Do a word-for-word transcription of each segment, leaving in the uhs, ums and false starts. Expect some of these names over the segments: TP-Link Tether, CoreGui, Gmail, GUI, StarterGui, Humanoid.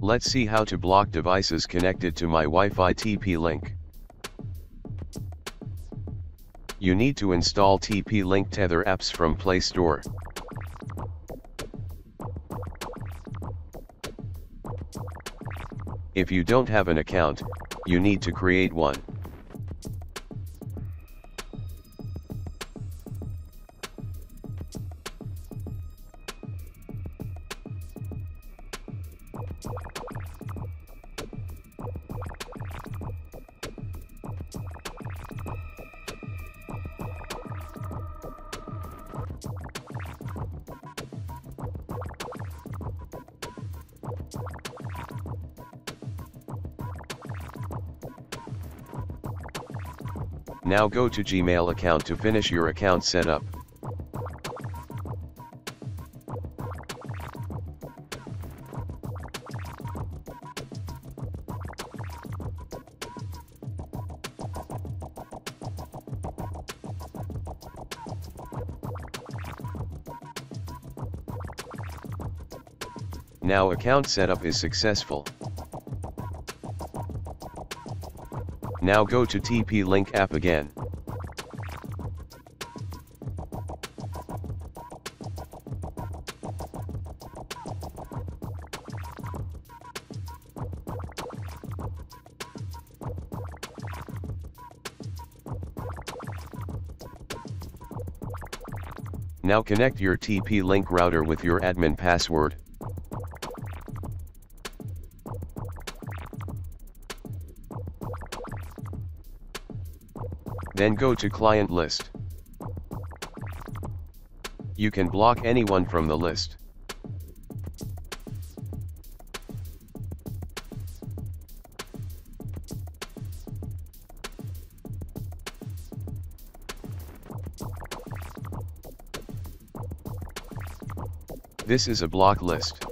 Let's see how to block devices connected to my Wi-Fi T P-Link. You need to install T P-Link Tether apps from Play Store. If you don't have an account, you need to create one. Now go to Gmail account to finish your account setup. Now account setup is successful. Now go to T P-Link app again. Now connect your T P-Link router with your admin password. Then go to client list. You can block anyone from the list. This is a block list.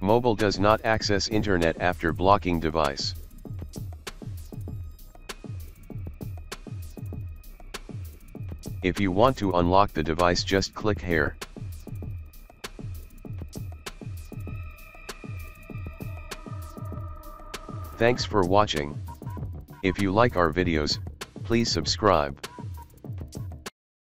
Mobile does not access internet after blocking device. If you want to unlock the device, just click here. Thanks for watching. If you like our videos, please subscribe.